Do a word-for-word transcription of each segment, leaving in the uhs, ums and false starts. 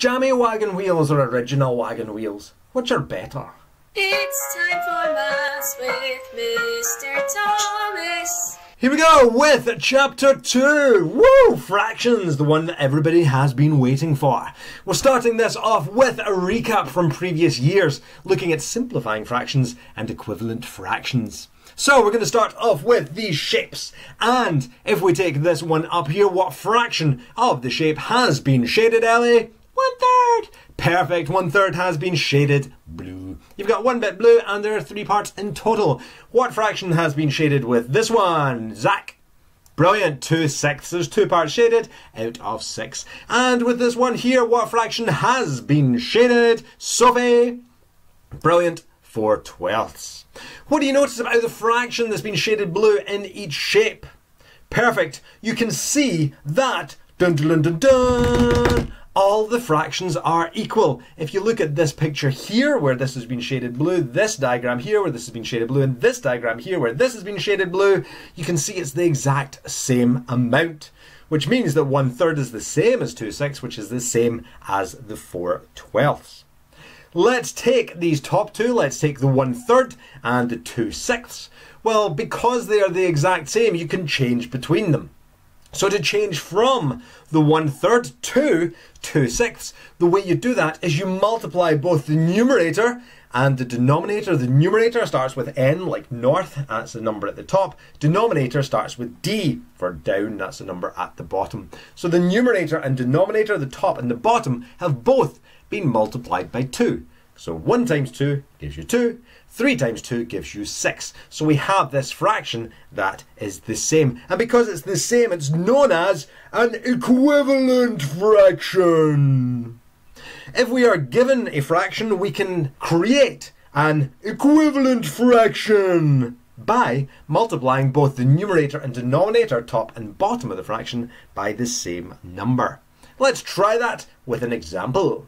Jammy wagon wheels or original wagon wheels? Which are better? It's time for Maths with Mister Thomas. Here we go with chapter two. Woo! Fractions, the one that everybody has been waiting for. We're starting this off with a recap from previous years, looking at simplifying fractions and equivalent fractions. So we're going to start off with these shapes, and if we take this one up here, what fraction of the shape has been shaded, Ellie? One third. Perfect, one third has been shaded blue. You've got one bit blue and there are three parts in total. What fraction has been shaded with this one, Zach? Brilliant, two sixths. There's two parts shaded out of six. And with this one here, what fraction has been shaded, Sophie? Brilliant, four twelfths. What do you notice about the fraction that's been shaded blue in each shape? Perfect, you can see that, dun dun dun dun, all the fractions are equal. If you look at this picture here where this has been shaded blue, this diagram here where this has been shaded blue, and this diagram here where this has been shaded blue, you can see it's the exact same amount, which means that one third is the same as two sixths, which is the same as the four twelfths. Let's take these top two. Let's take the one third and the two sixths. Well, because they are the exact same, you can change between them. So to change from the one third to two sixths, the way you do that is you multiply both the numerator and the denominator. The numerator starts with N, like north, that's the number at the top. Denominator starts with D for down, that's the number at the bottom. So the numerator and denominator, the top and the bottom, have both been multiplied by two. So one times two gives you two, three times two gives you six. So we have this fraction that is the same. And because it's the same, it's known as an equivalent fraction. If we are given a fraction, we can create an equivalent fraction by multiplying both the numerator and denominator, top and bottom of the fraction, by the same number. Let's try that with an example.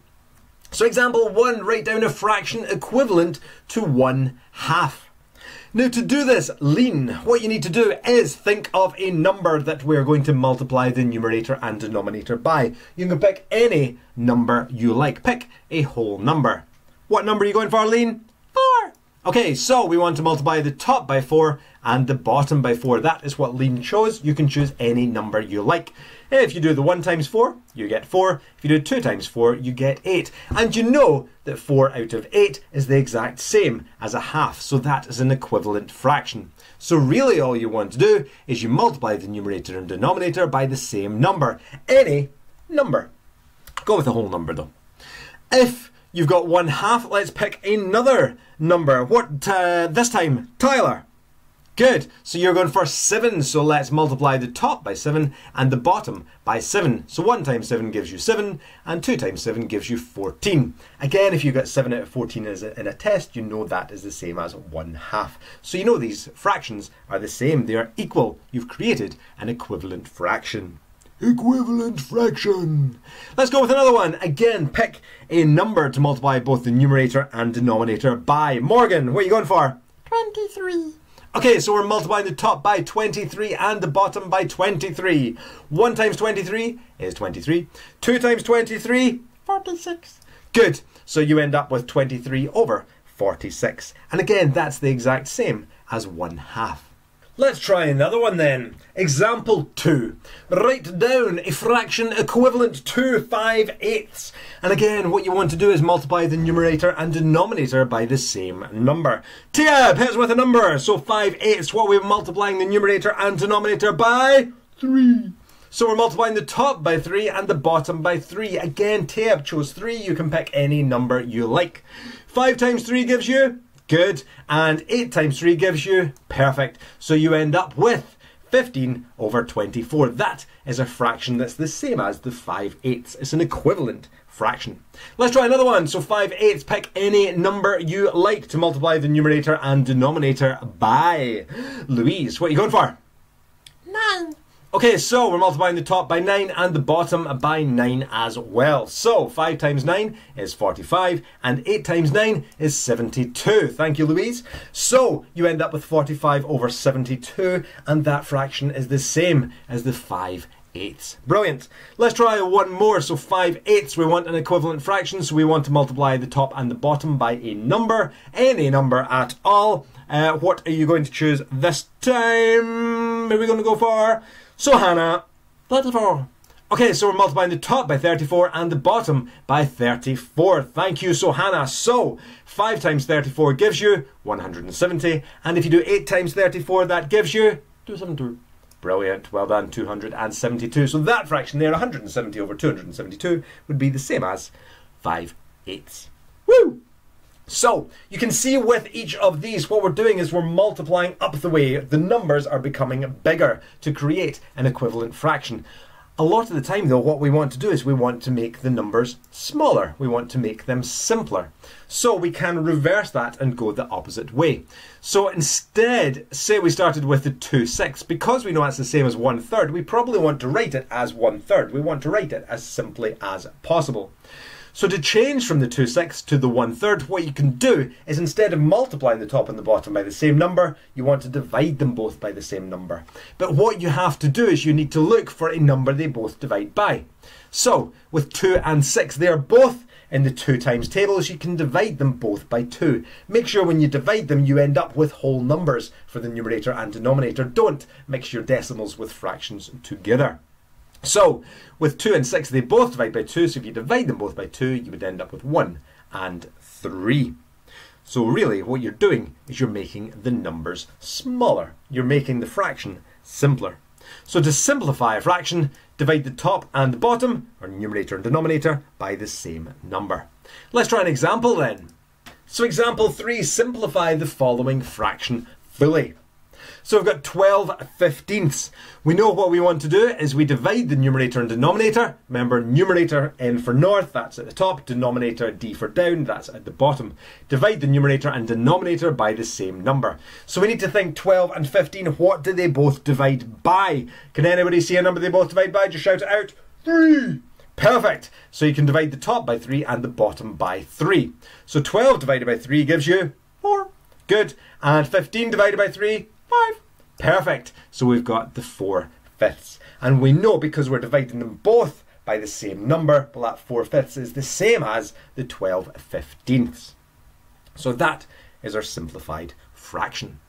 So example one, write down a fraction equivalent to one half. Now to do this lean, what you need to do is think of a number that we're going to multiply the numerator and denominator by. You can pick any number you like, pick a whole number. What number are you going for, Lean? Four. Okay, so we want to multiply the top by four and the bottom by four. That is what Lean chose. You can choose any number you like. If you do the one times four, you get four. If you do two times four, you get eight. And you know that four out of eight is the exact same as a half, so that is an equivalent fraction. So really all you want to do is you multiply the numerator and denominator by the same number, any number. Go with a whole number though. If you've got one half, let's pick another number. What uh, this time, Tyler? Good, so you're going for seven, so let's multiply the top by seven and the bottom by seven. So one times seven gives you seven, and two times seven gives you fourteen. Again, if you got seven out of fourteen as a, in a test, you know that is the same as one half. So you know these fractions are the same, they are equal. You've created an equivalent fraction. Equivalent fraction. Let's go with another one. Again, pick a number to multiply both the numerator and denominator by. Morgan, what are you going for? twenty-three. Okay, so we're multiplying the top by twenty-three and the bottom by twenty-three. one times twenty-three is twenty-three. two times twenty-three, forty-six. Good. So you end up with twenty-three over forty-six. And again, that's the exact same as one half. Let's try another one then. Example two. Write down a fraction equivalent to five eighths. And again, what you want to do is multiply the numerator and denominator by the same number. Tia, here's with a number. So five eighths, what we're multiplying the numerator and denominator by? three. So we're multiplying the top by three and the bottom by three. Again, Tia chose three. You can pick any number you like. five times three gives you? Good, and eight times three gives you? Perfect. So you end up with fifteen over twenty-four. That is a fraction that's the same as the five eighths. It's an equivalent fraction. Let's try another one. So five eighths, pick any number you like to multiply the numerator and denominator by. Louise, what are you going for? nine. Okay, so we're multiplying the top by nine and the bottom by nine as well. So five times nine is forty-five and eight times nine is seventy-two. Thank you, Louise. So you end up with forty-five over seventy-two, and that fraction is the same as the five eighths. Brilliant. Let's try one more. So five eighths, we want an equivalent fraction, so we want to multiply the top and the bottom by a number, any number at all. Uh, what are you going to choose this time? What are we going to go for? So Hannah, thirty-four. Okay, so we're multiplying the top by thirty-four and the bottom by thirty-four. Thank you, Sohana. So, five times thirty-four gives you one hundred seventy. And if you do eight times thirty-four, that gives you two hundred seventy-two. Brilliant. Well done, two hundred seventy-two. So that fraction there, one hundred seventy over two hundred seventy-two, would be the same as five eighths. Woo! So, you can see with each of these, what we're doing is we're multiplying up the way the numbers are becoming bigger to create an equivalent fraction. A lot of the time though, what we want to do is we want to make the numbers smaller. We want to make them simpler. So we can reverse that and go the opposite way. So instead, say we started with the two sixths. Because we know that's the same as one third, we probably want to write it as one third. We want to write it as simply as possible. So to change from the two sixths to the one third, what you can do is instead of multiplying the top and the bottom by the same number, you want to divide them both by the same number. But what you have to do is you need to look for a number they both divide by. So with two and six, they are both in the two times tables, you can divide them both by two. Make sure when you divide them, you end up with whole numbers for the numerator and denominator. Don't mix your decimals with fractions together. So, with two and six, they both divide by two, so if you divide them both by two, you would end up with one and three. So really, what you're doing is you're making the numbers smaller. You're making the fraction simpler. So to simplify a fraction, divide the top and the bottom, or numerator and denominator, by the same number. Let's try an example then. So example three, simplify the following fraction fully. So we've got twelve fifteenths. We know what we want to do is we divide the numerator and denominator. Remember, numerator N for north, that's at the top. Denominator D for down, that's at the bottom. Divide the numerator and denominator by the same number. So we need to think twelve and fifteen, what do they both divide by? Can anybody see a number they both divide by? Just shout it out. three. Perfect. So you can divide the top by three and the bottom by three. So twelve divided by three gives you four. Good. And fifteen divided by three. Five. Perfect. So we've got the four fifths. And we know because we're dividing them both by the same number, well, that four fifths is the same as the twelve fifteenths. So that is our simplified fraction.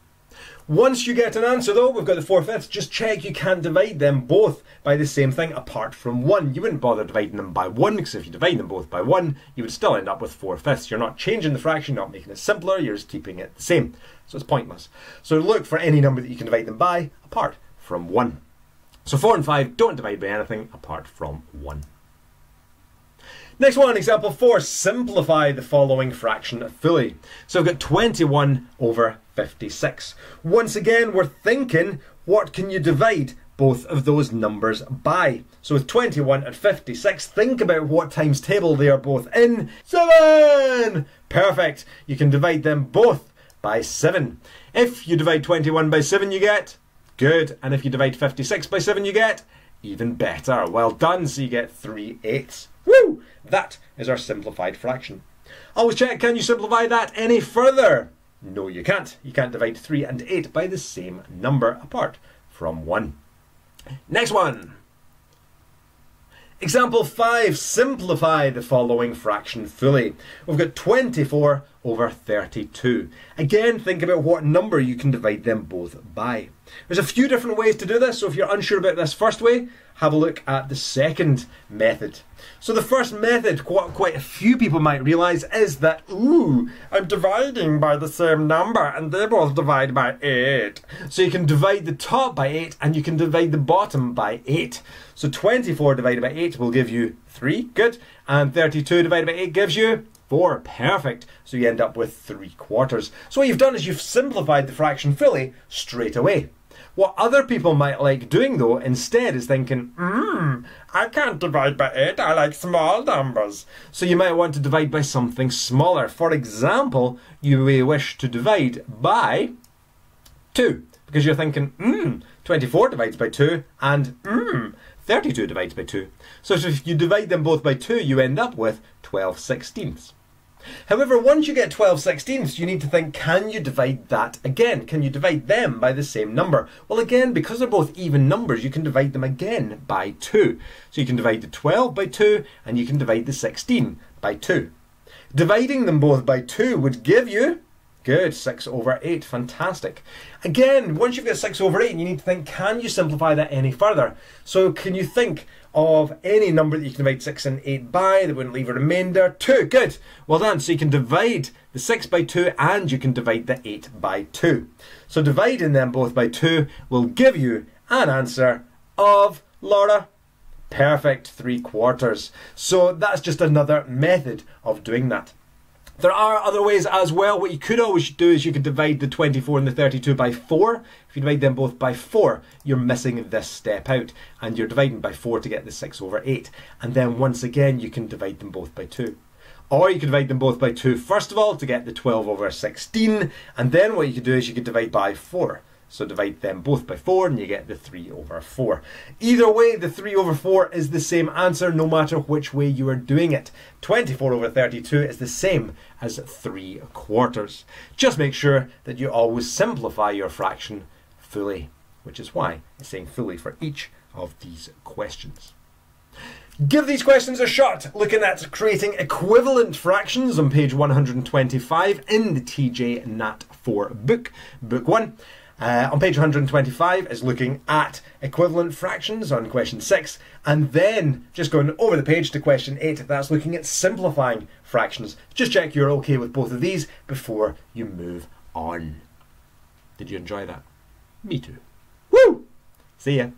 Once you get an answer though, we've got the four fifths, just check you can't divide them both by the same thing apart from one. You wouldn't bother dividing them by one, because if you divide them both by one, you would still end up with four fifths. You're not changing the fraction, not making it simpler, you're just keeping it the same. So it's pointless. So look for any number that you can divide them by apart from one. So four and five don't divide by anything apart from one. Next one, example four, simplify the following fraction fully. So we've got twenty-one over fifty-six. Once again, we're thinking, what can you divide both of those numbers by? So with twenty-one and fifty-six, think about what times table they are both in. seven! Perfect. You can divide them both by seven. If you divide twenty-one by seven, you get good. And if you divide fifty-six by seven, you get even better. Well done. So you get three eighths. Woo! That is our simplified fraction. Always check, can you simplify that any further? No, you can't. You can't divide three and eight by the same number apart from one. Next one. Example five, simplify the following fraction fully. We've got twenty-four over thirty-two. Again, think about what number you can divide them both by. There's a few different ways to do this, so if you're unsure about this first way, have a look at the second method. So the first method, what quite a few people might realise, is that, ooh, I'm dividing by the same number, and they both divide by eight. So you can divide the top by eight, and you can divide the bottom by eight. So twenty-four divided by eight will give you three, good, and thirty-two divided by eight gives you four, perfect. So you end up with three quarters. So what you've done is you've simplified the fraction fully straight away. What other people might like doing though instead is thinking, mmm, I can't divide by eight, I like small numbers. So you might want to divide by something smaller. For example, you may wish to divide by two, because you're thinking, mmm, twenty-four divides by two, and mmm, thirty-two divides by two. So if you divide them both by two, you end up with twelve sixteenths. However, once you get twelve sixteenths, you need to think, can you divide that again? Can you divide them by the same number? Well, again, because they're both even numbers, you can divide them again by two. So you can divide the twelve by two, and you can divide the sixteen by two. Dividing them both by two would give you, good, six over eight, fantastic. Again, once you've got six over eight, you need to think, can you simplify that any further? So can you think of any number that you can divide six and eight by that wouldn't leave a remainder? two, good, well done. So you can divide the six by two and you can divide the eight by two. So dividing them both by two will give you an answer of, Laura, perfect, three quarters. So that's just another method of doing that. There are other ways as well. What you could always do is you could divide the twenty-four and the thirty-two by four. If you divide them both by four, you're missing this step out, and you're dividing by four to get the six over eight. And then once again, you can divide them both by two. Or you could divide them both by two, first of all, to get the twelve over sixteen. And then what you could do is you could divide by four. So divide them both by four and you get the three over four. Either way, the three over four is the same answer no matter which way you are doing it. twenty-four over thirty-two is the same as three quarters. Just make sure that you always simplify your fraction fully, which is why it's saying fully for each of these questions. Give these questions a shot, looking at creating equivalent fractions on page one hundred twenty-five in the T J Nat four book, book one. Uh, on page one hundred twenty-five is looking at equivalent fractions on question six, and then just going over the page to question eight, that's looking at simplifying fractions. Just check you're okay with both of these before you move on. Did you enjoy that? Me too. Woo! See ya.